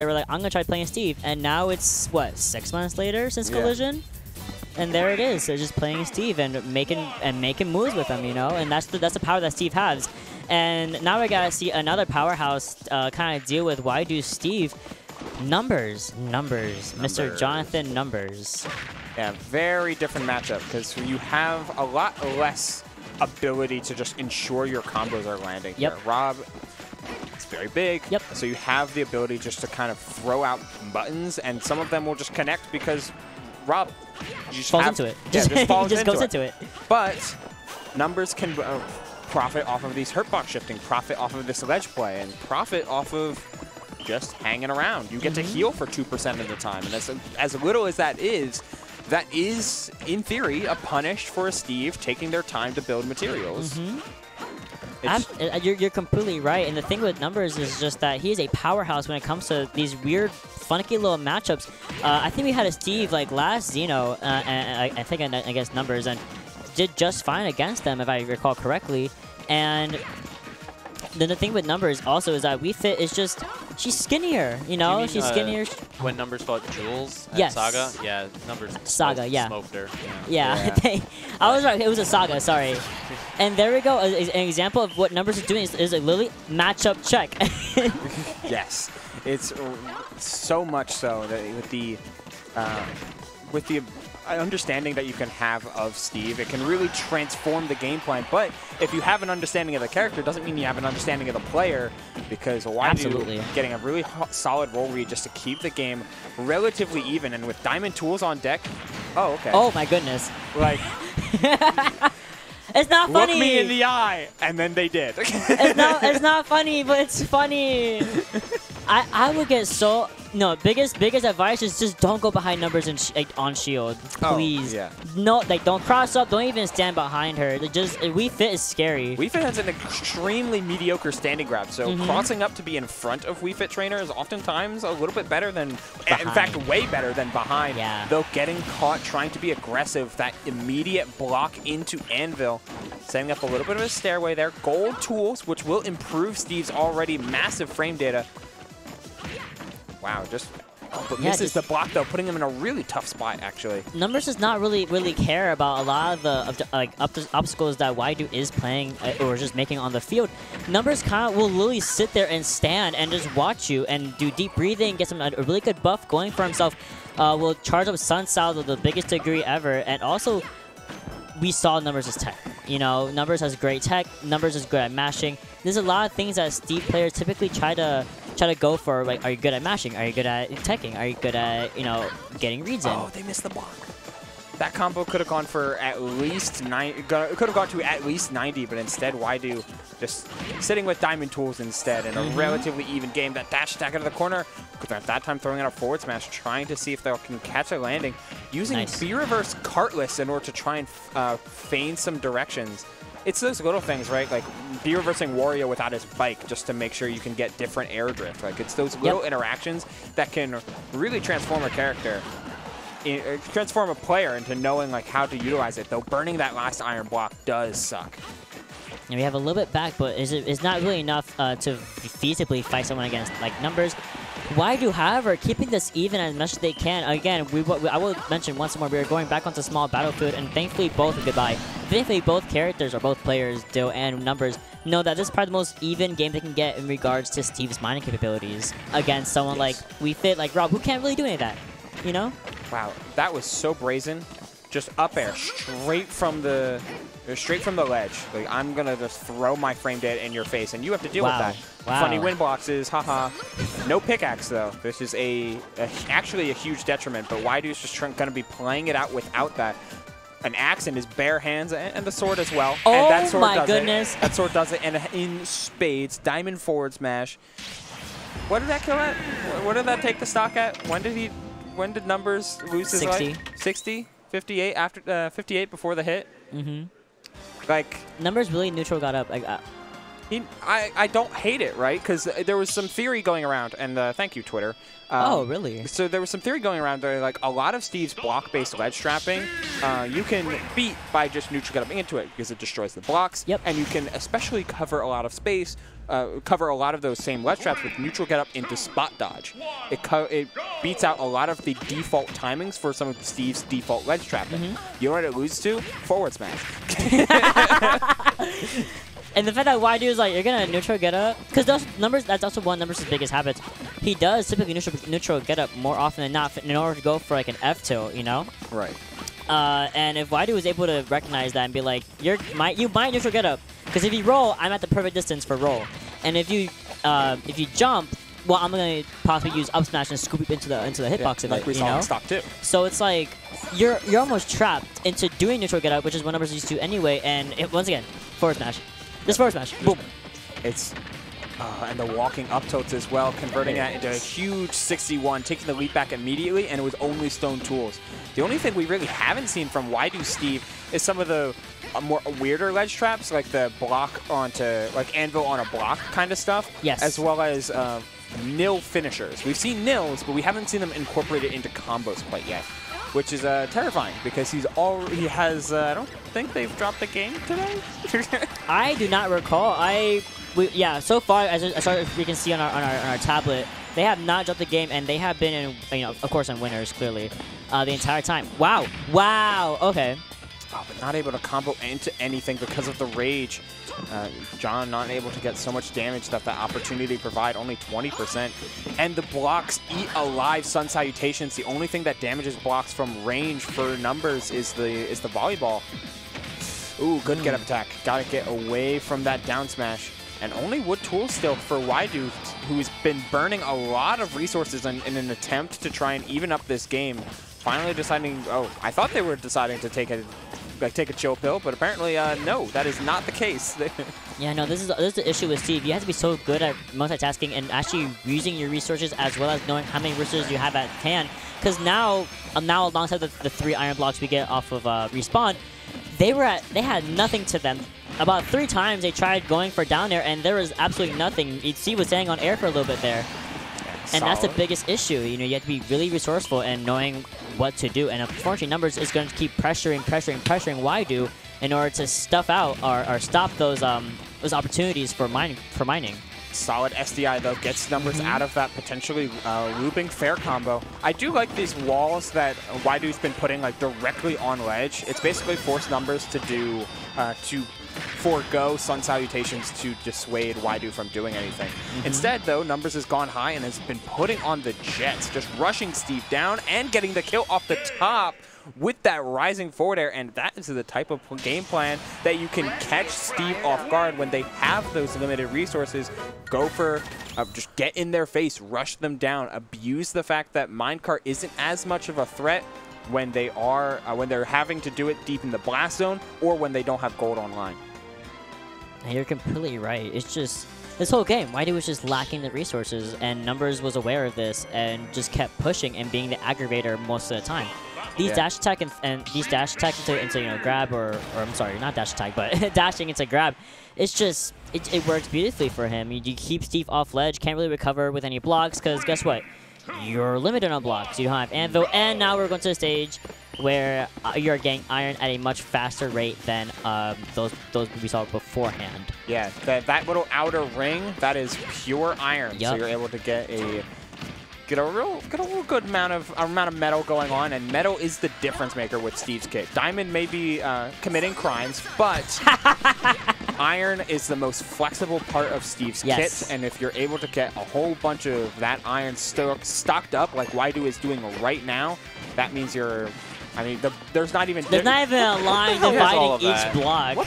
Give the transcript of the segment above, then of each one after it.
They were like, I'm gonna try playing Steve, and now it's what, 6 months later since Collision, and there it is. They're just playing Steve and making moves with him, you know. And that's the power that Steve has. And now we gotta see another powerhouse kind of deal with WhyDo Steve. Numbers, Mr. Jonathan Numbers. Yeah, very different matchup because you have a lot less ability to just ensure your combos are landing. Yep. Here. ROB, it's very big, so you have the ability just to kind of throw out buttons, and some of them will just connect because ROB just falls into it. Yeah, just goes into it. But Numbers can profit off of these hurtbox shifting, profit off of this ledge play, and profit off of just hanging around. You get to heal for 2% of the time, and as little as that is, in theory, a punish for a Steve taking their time to build materials. You're completely right, and the thing with Numbers is just that he is a powerhouse when it comes to these weird, funky little matchups. I think we had a Steve like last Xeno, and I think against Numbers, and did just fine against them if I recall correctly. And then the thing with Numbers also is that Wii Fit is just, she's skinnier, you know? You mean, she's skinnier. When Numbers fought Jules at Saga? Yeah, Numbers smoked her. Yeah. I was right. It was a Saga, sorry. And there we go. An example of what Numbers is doing is a literally matchup check. Yes. It's so much so that with the understanding that you can have of Steve, it can really transform the game plan. But if you have an understanding of the character, it doesn't mean you have an understanding of the player, because WhyDo getting a really solid roll read just to keep the game relatively even. And with Diamond Tools on deck, oh, okay. Oh, my goodness. Like, it's not funny. Look me in the eye. And then they did. it's not funny, but it's funny. I would get so... No, biggest advice is just don't go behind Numbers and on shield, please. Oh, yeah. No, like don't cross up, don't even stand behind her. Wii Fit is scary. Wii Fit has an extremely mediocre standing grab, so crossing up to be in front of Wii Fit Trainer is oftentimes a little bit better than, in fact, way better than behind. Yeah. Though getting caught trying to be aggressive, that immediate block into Anvil, setting up a little bit of a stairway there. Gold tools, which will improve Steve's already massive frame data. Wow, but misses the block though, putting him in a really tough spot actually. Numbers does not really care about a lot of the obstacles that WhyDo is playing or just making on the field. Numbers kind of will literally sit there and stand and just watch you and do deep breathing, get some a really good buff going for himself. Will charge up Sun Sal to the biggest degree ever, and also we saw Numbers' tech. You know, Numbers has great tech. Numbers is good at mashing. There's a lot of things that Steve players typically try to go for, like, are you good at mashing? Are you good at teching? Are you good at, you know, getting reads in? Oh, they missed the block. That combo could have gone for at least 90, could have gone to at least 90, but instead WhyDo just sitting with Diamond Tools instead in a relatively even game. That dash attack out of the corner, at that time throwing out a forward smash, trying to see if they can catch a landing, using B-reverse Cartless in order to try and feign some directions. It's those little things, right? Like B-reversing Wario without his bike just to make sure you can get different air drift. Like it's those little interactions that can really transform a character, transform a player into knowing like how to utilize it. Though burning that last iron block does suck. And we have a little bit back, but it's not really enough to feasibly fight someone against like Numbers. WhyDo, however, keeping this even as much as they can. Again, I will mention once more, we are going back onto small battlefield, and thankfully Thankfully, both characters, or both players, Do and Numbers, know that this is probably the most even game they can get in regards to Steve's mining capabilities against someone like Wii Fit, like Rob, who can't really do any of that, you know? Wow, that was so brazen. Just up air, straight from the ledge. Like, I'm gonna just throw my frame dead in your face, and you have to deal with that. Wow. Funny win boxes, haha. No pickaxe though. This is actually a huge detriment. But WhyDo's just gonna be playing it out without that. An axe in his bare hands, and the sword as well. Oh, and that sword does it. That sword does it, and in spades, diamond forward smash. What did that kill at? What did that take the stock at? When did Numbers lose his 60. Life? 60. 58 after 58 before the hit. Like Numbers really neutral got up. I don't hate it, right? Because there was some theory going around, and thank you, Twitter. Oh, really? So there was some theory going around that, like, a lot of Steve's block-based ledge trapping, you can beat by just neutral getting into it because it destroys the blocks. Yep. And you can especially cover a lot of space, cover a lot of those same ledge traps with neutral get up into spot dodge. It beats out a lot of the default timings for some of Steve's default ledge trapping. Mm-hmm. You know what it loses to? Forward smash. And the fact that WhyDo is like, you're going to neutral get up, because those numbers, that's also one of Numbers' biggest habits. He does typically neutral get up more often than not in order to go for like an F tilt, you know? Right. And if WhyDo was able to recognize that and be like, you might neutral get up, because if you roll, I'm at the perfect distance for roll. And if you jump, well, I'm going to possibly use up smash and scoop into the hitbox of it, you know? Stock too. So it's like you're almost trapped into doing neutral get up, which is what Numbers used to anyway. And it, once again, forward smash. This forward smash. Boom. It's and the walking up tilts as well, converting that into a huge 61, taking the lead back immediately, and it was only stone tools. The only thing we really haven't seen from WhyDo Steve is some of the more weirder ledge traps, like the block onto, like anvil on a block kind of stuff. Yes. As well as nil finishers. We've seen nils, but we haven't seen them incorporated into combos quite yet, which is terrifying because I don't think they've dropped the game today. I do not recall. Yeah, so far as we can see on our tablet, they have not dropped the game, and they have been in, you know, of course, on winners clearly the entire time. Wow, wow, okay. Oh, but not able to combo into anything because of the rage. John not able to get so much damage that the opportunity provide only 20%. And the blocks eat alive Sun Salutations. The only thing that damages blocks from range for Numbers is the volleyball. Ooh, good get up attack. Gotta get away from that down smash. And only wood tool still for WhyDo, who's been burning a lot of resources in an attempt to try and even up this game. Finally deciding, oh, I thought they were deciding to take a chill pill, but apparently, no, that is not the case. Yeah, no, this is the issue with Steve. You have to be so good at multitasking and actually using your resources as well as knowing how many resources you have at hand. Because now alongside the 3 iron blocks we get off of Respawn, they had nothing to them. About 3 times they tried going for down air, and there was absolutely nothing. Steve was staying on air for a little bit there. And solid. That's the biggest issue. You know, you have to be really resourceful and knowing what to do. And unfortunately, Numbers is going to keep pressuring WhyDo in order to stuff out or stop those opportunities for mining. Solid SDI though gets Numbers out of that potentially looping fair combo. I do like these walls that WhyDo's been putting like directly on ledge. It's basically forced Numbers to do to forego Sun Salutations to dissuade WhyDo from doing anything. Instead, though, Numbers has gone high and has been putting on the jets, just rushing Steve down and getting the kill off the top with that rising forward air. And that is the type of game plan that you can catch Steve off guard when they have those limited resources. Go for, just get in their face, rush them down, abuse the fact that Minecart isn't as much of a threat when they are, when they're having to do it deep in the blast zone or when they don't have gold online. And you're completely right. It's just, this whole game, WhyDo was just lacking the resources, and Numbers was aware of this and just kept pushing and being the aggravator most of the time. These dash attack and these dash attacks into you know, grab or I'm sorry, not dash attack, but dashing into grab. It's just, it works beautifully for him. You keep Steve off ledge, can't really recover with any blocks, because guess what? You're limited on blocks. You don't have anvil, and now we're going to a stage where you're getting iron at a much faster rate than those we saw beforehand. Yeah, that little outer ring, that is pure iron. Yep. So you're able to get a real good amount of metal going on, and metal is the difference maker with Steve's kick. Diamond may be committing crimes, but iron is the most flexible part of Steve's kit, and if you're able to get a whole bunch of that iron stocked up, like WhyDo is doing right now, that means you're, I mean, there's not even a line dividing each block.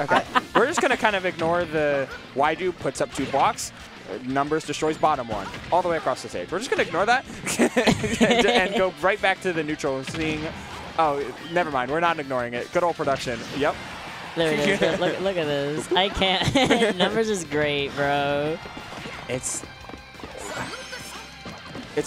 Okay, we're just gonna kind of ignore the WhyDo puts up 2 blocks, Numbers destroys bottom one, all the way across the stage. We're just gonna ignore that and go right back to the neutral, seeing. Oh, never mind. We're not ignoring it. Good old production. Yep. There it is. Look at this. I can't. Numbers is great, bro. It's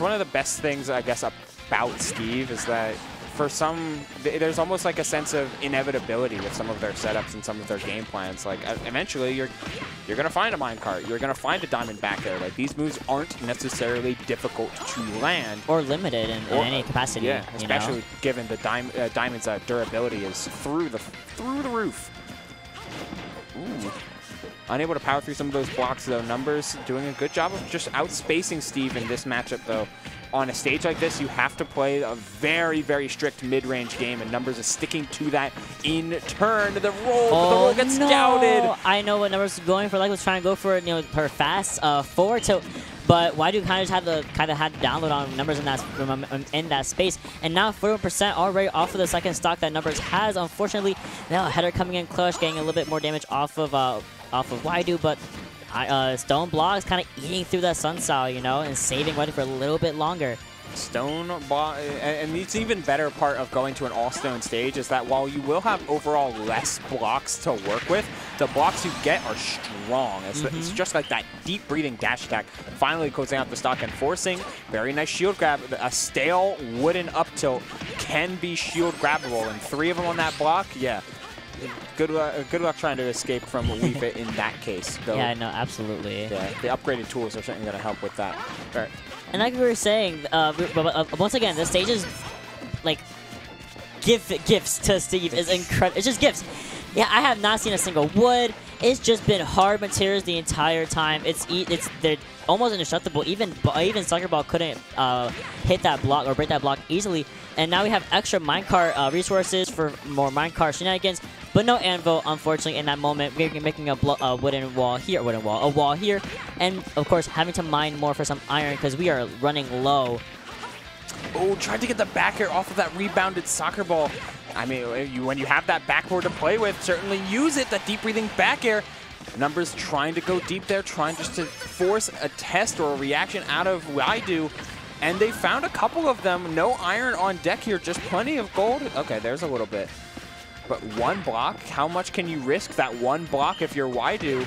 one of the best things, I guess, about Steve is that for some, there's almost like a sense of inevitability with some of their setups and some of their game plans. Like, eventually, you're going to find a minecart. You're going to find a diamond back there. Like, these moves aren't necessarily difficult to land. Or limited in any capacity. Yeah, especially given the diamond's durability is through the roof. Ooh. Unable to power through some of those blocks, though. Numbers doing a good job of just outspacing Steve in this matchup, though. On a stage like this, you have to play a very, very strict mid-range game, and Numbers is sticking to that in turn. The roll, but the roll gets scouted. I know what Numbers is going for. Like, was trying to go for it, you know, her fast forward tilt, but WhyDo kind of had download on Numbers in that space, and now 41% already off of the second stock that Numbers has. Unfortunately, now header coming in clutch, getting a little bit more damage off of WhyDo, but. Stone Block is kind of eating through that Sun Sal, you know, and saving Wedding for a little bit longer. Stone Block, and it's even better part of going to an all-stone stage is that while you will have overall less blocks to work with, the blocks you get are strong. It's just like that deep breathing dash attack, finally closing out the stock and forcing. Very nice shield grab. A stale wooden up tilt can be shield grabbable, and three of them on that block, yeah. Good luck trying to escape from Wii Fit in that case. Though. Yeah, no, absolutely. Yeah, the upgraded tools are certainly going to help with that. All right. And like we were saying, once again, the stage is like gifts to Steve is incredible. It's just gifts. Yeah, I have not seen a single wood. It's just been hard materials the entire time. They're almost indestructible. Even Soccer Ball couldn't hit that block or break that block easily. And now we have extra minecart resources for more minecart shenanigans, but no anvil, unfortunately, in that moment. We're making a wall here, and of course having to mine more for some iron because we are running low. Oh, tried to get the back air off of that rebounded Soccer Ball. I mean, when you have that backboard to play with, certainly use it, that deep breathing back air. Numbers trying to go deep there, trying just to force a test or a reaction out of WhyDo. And they found a couple of them. No iron on deck here, just plenty of gold. Okay, there's a little bit. But one block, how much can you risk that one block if you're WhyDo?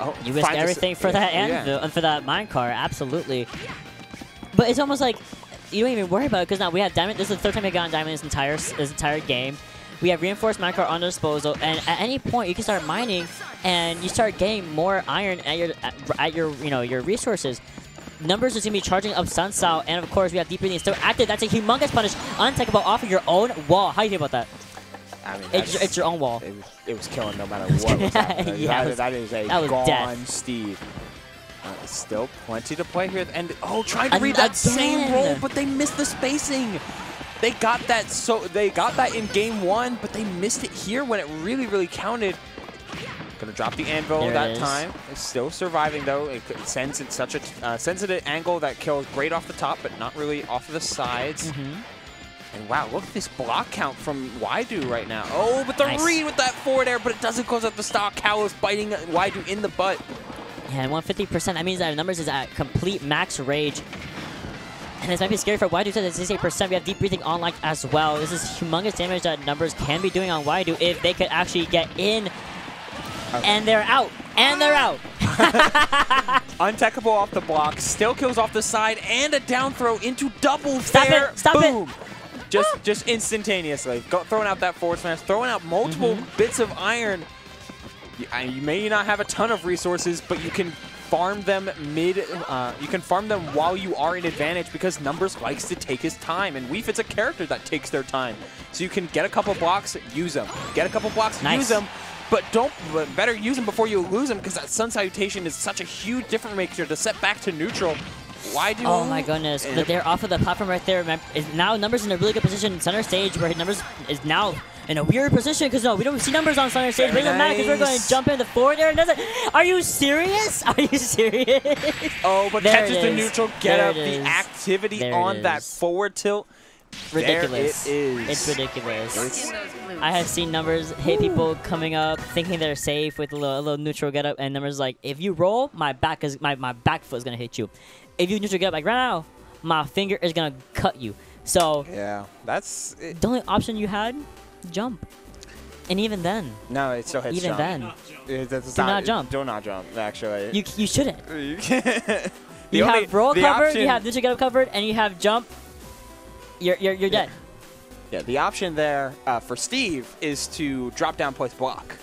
Oh, you risk everything for that anvil and for that minecart, absolutely. But it's almost like, you don't even worry about it because now we have diamond. This is the third time we got diamond this entire game. We have reinforced minecart on disposal, and at any point you can start mining, and you start getting more iron at your resources. Numbers is gonna be charging up Sun Sal, and of course we have deep breathing still active. That's a humongous punish, untakeable off of your own wall. How do you feel about that? I mean, it's your own wall. It was killing no matter what was happening. Yeah, that is gone death. Steve. Still plenty to play here, and oh, trying to read that same roll, but they missed the spacing. They got that, so they got that in game one, but they missed it here when it really, really counted. Gonna drop the anvil that time. It's still surviving though. It sends at such a sensitive angle that kills great off the top, but not really off the sides. And wow, look at this block count from WhyDo right now. Oh, but the read with that forward air, but it doesn't close out the stock. Cow is biting WhyDo in the butt. Yeah, and 150%, that means that Numbers is at complete max rage. And this might be scary for WhyDo, says it's 68%. We have deep breathing on lock as well. This is humongous damage that Numbers can be doing on WhyDo if they could actually get in. Okay. And they're out. And they're out. Untackable off the block, still kills off the side, and a down throw into double fair. Stop it. Just instantaneously. Throwing out that forward smash, throwing out multiple bits of iron. You may not have a ton of resources, but you can farm them while you are in advantage because Numbers likes to take his time, and Wii Fit's a character that takes their time. So you can get a couple blocks, use them. Get a couple blocks, use them, but better use them before you lose them because that Sun Salutation is such a huge difference maker to set back to neutral. WhyDo. Oh my goodness! But they're off of the platform right there. Now Numbers in a really good position, center stage, where Numbers is now in a weird position because we don't see Numbers on center stage. It doesn't matter because we're going to jump in the forward air. Are you serious? Are you serious? Oh, but catches the neutral get up. The activity on that forward tilt. Ridiculous. There it is. It's ridiculous. I have seen Numbers hit people coming up, thinking they're safe with a little neutral get up, and Numbers like, if you roll, my back foot is gonna hit you. If you neutral get up like right now, my finger is gonna cut you. So yeah, that's it. The only option you had, jump. And even then, no, it still hits. Even jump. Then, do not jump. Do not jump. Actually, you shouldn't. You have roll covered, you have neutral get up covered, and you have jump. You're dead. Yeah, the option there for Steve is to drop down place block.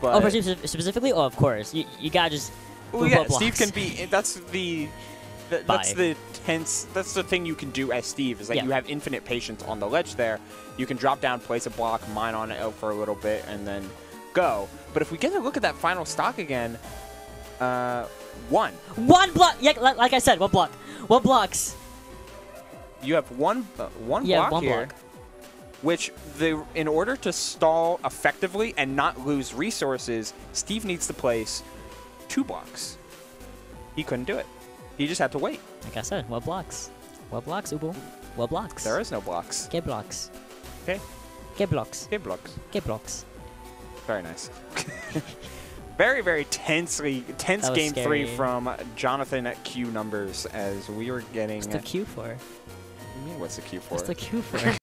But oh, for Steve specifically? Oh, of course. You gotta just. Well, yeah, Steve can be. That's the. That's the tense. That's the thing you can do as Steve is like you have infinite patience on the ledge there. You can drop down, place a block, mine on it for a little bit, and then go. But if we get a look at that final stock again, one block. Yeah, like I said, one block. What blocks? You have one block here, which in order to stall effectively and not lose resources, Steve needs to place two blocks. He couldn't do it. He just had to wait. Like I said, what blocks? What blocks, Ubu? What blocks? There is no blocks. Get blocks. Okay. Get blocks. Get blocks. Get blocks. Very nice. Very, very tense game scary. 3 from Jonathan at Q Numbers as we were getting. What's the Q for? What do you mean, what's the Q for? What's the Q for?